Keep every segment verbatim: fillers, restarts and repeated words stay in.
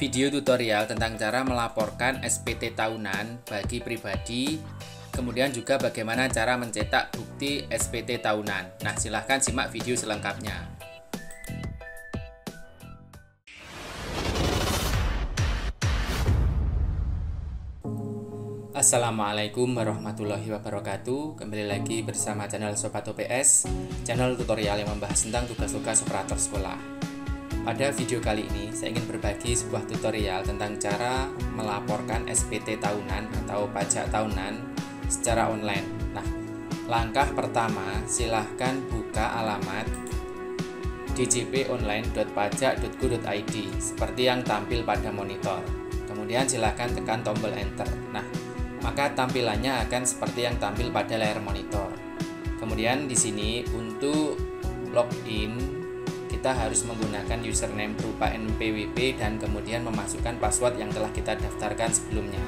video tutorial tentang cara melaporkan S P T tahunan bagi pribadi, kemudian juga bagaimana cara mencetak bukti S P T tahunan. Nah, silahkan simak video selengkapnya. Assalamualaikum warahmatullahi wabarakatuh. Kembali lagi bersama channel Sobat O P S, channel tutorial yang membahas tentang tugas-tugas operator sekolah. Pada video kali ini, saya ingin berbagi sebuah tutorial tentang cara melaporkan S P T tahunan atau pajak tahunan secara online. Nah, langkah pertama, silahkan buka alamat d j p online dot pajak dot go dot i d seperti yang tampil pada monitor. Kemudian silahkan tekan tombol enter. Nah, maka tampilannya akan seperti yang tampil pada layar monitor. Kemudian di sini untuk login kita harus menggunakan username berupa N P W P dan kemudian memasukkan password yang telah kita daftarkan sebelumnya.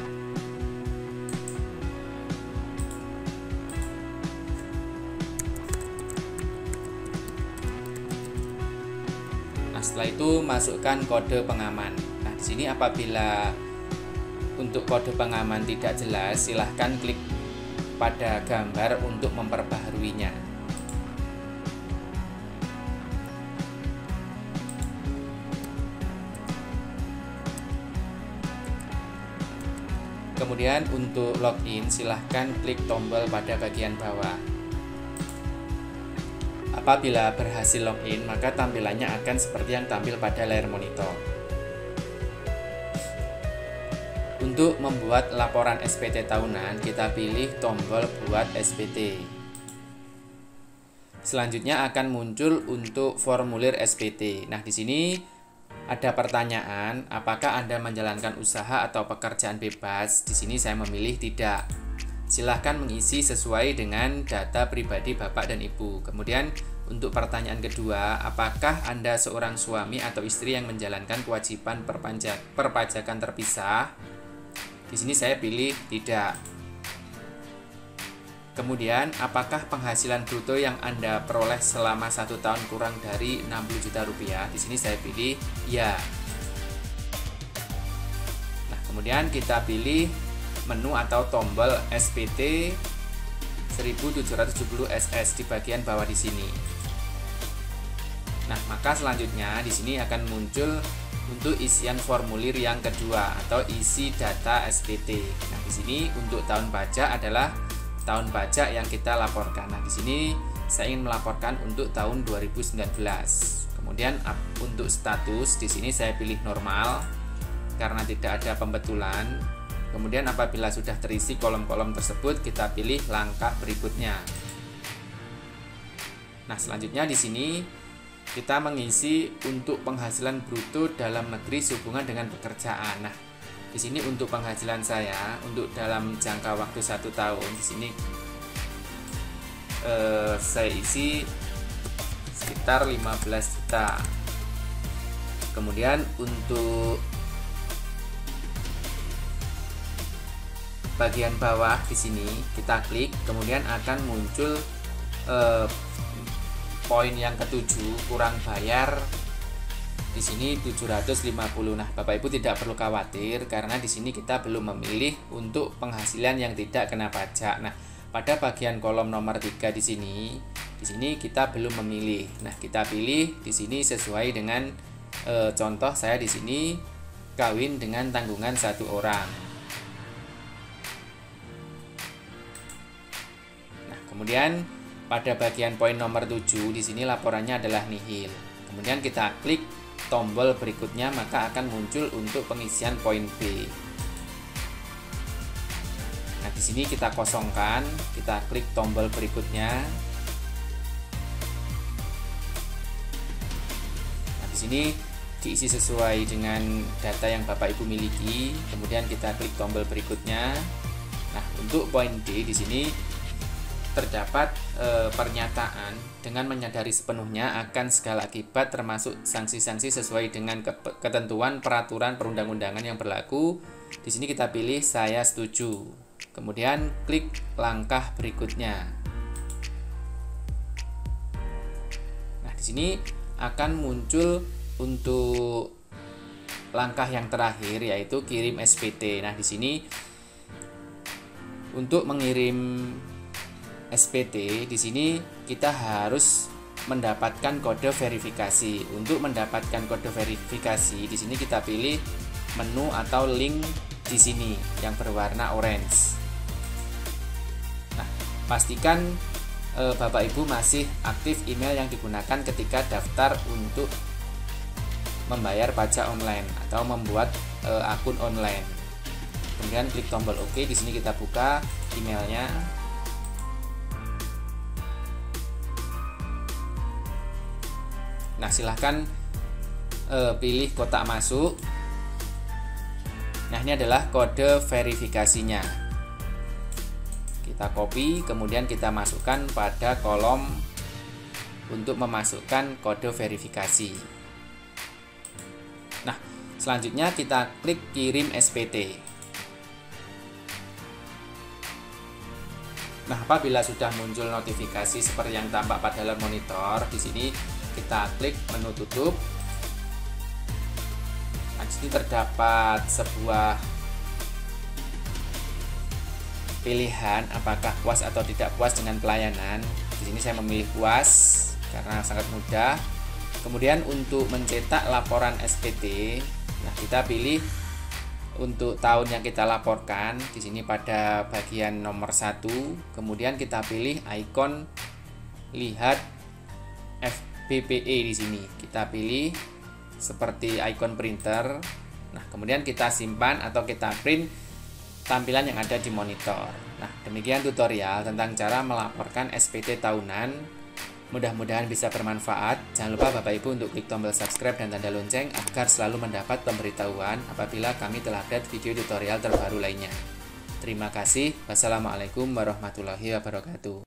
Nah, setelah itu masukkan kode pengaman. Nah, di sini apabila untuk kode pengaman tidak jelas, silahkan klik pada gambar untuk memperbaharuinya. Kemudian untuk login, silahkan klik tombol pada bagian bawah. Apabila berhasil login, maka tampilannya akan seperti yang tampil pada layar monitor. Untuk membuat laporan S P T tahunan, kita pilih tombol buat S P T. Selanjutnya akan muncul untuk formulir S P T. Nah, di sini ada pertanyaan, apakah Anda menjalankan usaha atau pekerjaan bebas? Di sini saya memilih tidak. Silahkan mengisi sesuai dengan data pribadi Bapak dan Ibu. Kemudian untuk pertanyaan kedua, apakah Anda seorang suami atau istri yang menjalankan kewajiban perpajakan terpisah? Di sini saya pilih tidak. Kemudian, apakah penghasilan bruto yang Anda peroleh selama satu tahun kurang dari enam puluh juta rupiah? Di sini saya pilih ya. Nah, kemudian kita pilih menu atau tombol S P T seribu tujuh ratus tujuh puluh S S di bagian bawah di sini. Nah, maka selanjutnya di sini akan muncul untuk isian formulir yang kedua atau isi data S P T. Nah, di sini untuk tahun pajak adalah tahun pajak yang kita laporkan. Nah, di sini saya ingin melaporkan untuk tahun dua ribu sembilan belas. Kemudian untuk status di sini saya pilih normal karena tidak ada pembetulan. Kemudian apabila sudah terisi kolom-kolom tersebut, kita pilih langkah berikutnya. Nah, selanjutnya di sini kita mengisi untuk penghasilan bruto dalam negeri sehubungan dengan pekerjaan. Nah, di sini untuk penghasilan saya untuk dalam jangka waktu satu tahun di sini eh, saya isi sekitar lima belas juta. Kemudian untuk bagian bawah di sini kita klik, kemudian akan muncul eh, poin yang ketujuh, kurang bayar di sini tujuh ratus lima puluh. Nah, Bapak Ibu tidak perlu khawatir karena di sini kita belum memilih untuk penghasilan yang tidak kena pajak. Nah, pada bagian kolom nomor tiga di sini, di sini kita belum memilih. Nah, kita pilih di sini sesuai dengan e, contoh saya di sini kawin dengan tanggungan satu orang. Nah, kemudian pada bagian poin nomor tujuh di sini laporannya adalah nihil. Kemudian kita klik tombol berikutnya, maka akan muncul untuk pengisian poin B. Nah, di sini kita kosongkan, kita klik tombol berikutnya. Nah, di sini diisi sesuai dengan data yang Bapak Ibu miliki. Kemudian kita klik tombol berikutnya. Nah, untuk poin D di sini terdapat e, pernyataan dengan menyadari sepenuhnya akan segala akibat termasuk sanksi-sanksi sesuai dengan ke ketentuan peraturan perundang-undangan yang berlaku. Di sini kita pilih saya setuju. Kemudian klik langkah berikutnya. Nah, di sini akan muncul untuk langkah yang terakhir yaitu kirim S P T. Nah, di sini untuk mengirim S P T di sini kita harus mendapatkan kode verifikasi. Untuk mendapatkan kode verifikasi di sini kita pilih menu atau link di sini yang berwarna orange. Nah, pastikan e, Bapak Ibu masih aktif email yang digunakan ketika daftar untuk membayar pajak online atau membuat e, akun online. Kemudian klik tombol OK. Di sini kita buka emailnya. Nah, silahkan e, pilih kotak masuk. Nah, ini adalah kode verifikasinya. Kita copy, kemudian kita masukkan pada kolom untuk memasukkan kode verifikasi. Nah, selanjutnya kita klik kirim S P T. Nah, apabila sudah muncul notifikasi seperti yang tampak pada layar monitor, di sini kita klik menu tutup. Di sini terdapat sebuah pilihan apakah puas atau tidak puas dengan pelayanan. Di sini saya memilih puas karena sangat mudah. Kemudian untuk mencetak laporan S P T, nah kita pilih untuk tahun yang kita laporkan. Di sini pada bagian nomor satu, kemudian kita pilih ikon lihat F B P E. Di sini kita pilih seperti ikon printer. Nah, kemudian kita simpan atau kita print tampilan yang ada di monitor. Nah, demikian tutorial tentang cara melaporkan S P T tahunan. Mudah-mudahan bisa bermanfaat. Jangan lupa Bapak Ibu untuk klik tombol subscribe dan tanda lonceng agar selalu mendapat pemberitahuan apabila kami telah update video tutorial terbaru lainnya. Terima kasih. Wassalamualaikum warahmatullahi wabarakatuh.